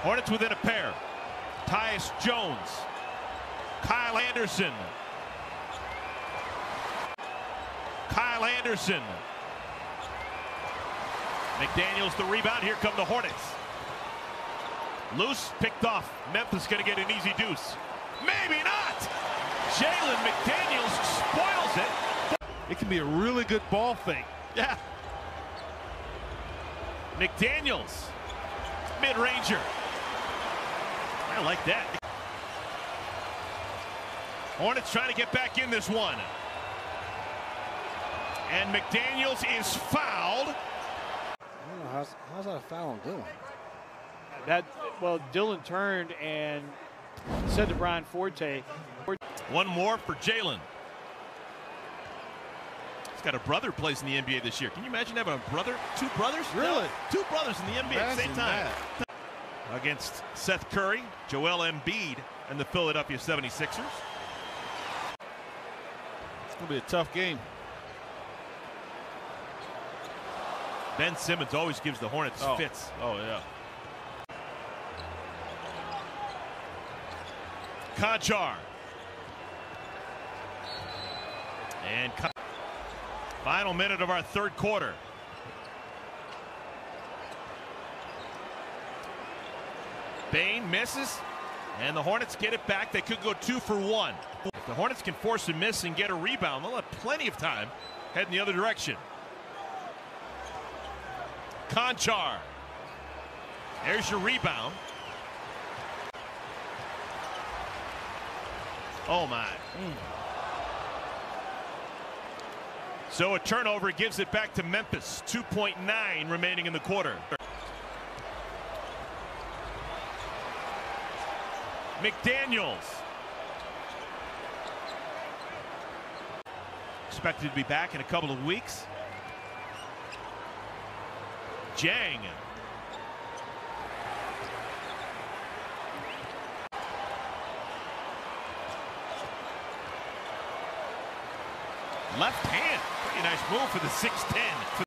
Hornets within a pair. Tyus Jones. Kyle Anderson. Kyle Anderson. McDaniels the rebound. Here come the Hornets. Loose, picked off. Memphis going to get an easy deuce. Maybe not! Jalen McDaniels spoils it. It can be a really good ball fake. Yeah. McDaniels. Mid-ranger. I like that. Hornets trying to get back in this one. And McDaniels is fouled. I don't know, how's that a foul on Dylan? Well, Dylan turned and said to Brian Forte. One more for Jalen. He's got a brother plays in the NBA this year. Can you imagine having a brother? Two brothers? Really? No, two brothers in the NBA at the same time. That. Against Seth Curry, Joel Embiid, and the Philadelphia 76ers. It's going to be a tough game. Ben Simmons always gives the Hornets fits. Oh, yeah. Conchar. And final minute of our third quarter. Bane misses, and the Hornets get it back. They could go 2 for 1. If the Hornets can force a miss and get a rebound, they'll have plenty of time heading the other direction. Conchar. There's your rebound. Oh, my. So a turnover gives it back to Memphis. 2:09 remaining in the quarter. McDaniels. Expected to be back in a couple of weeks. Jang. Left hand. Pretty nice move for the 6'10".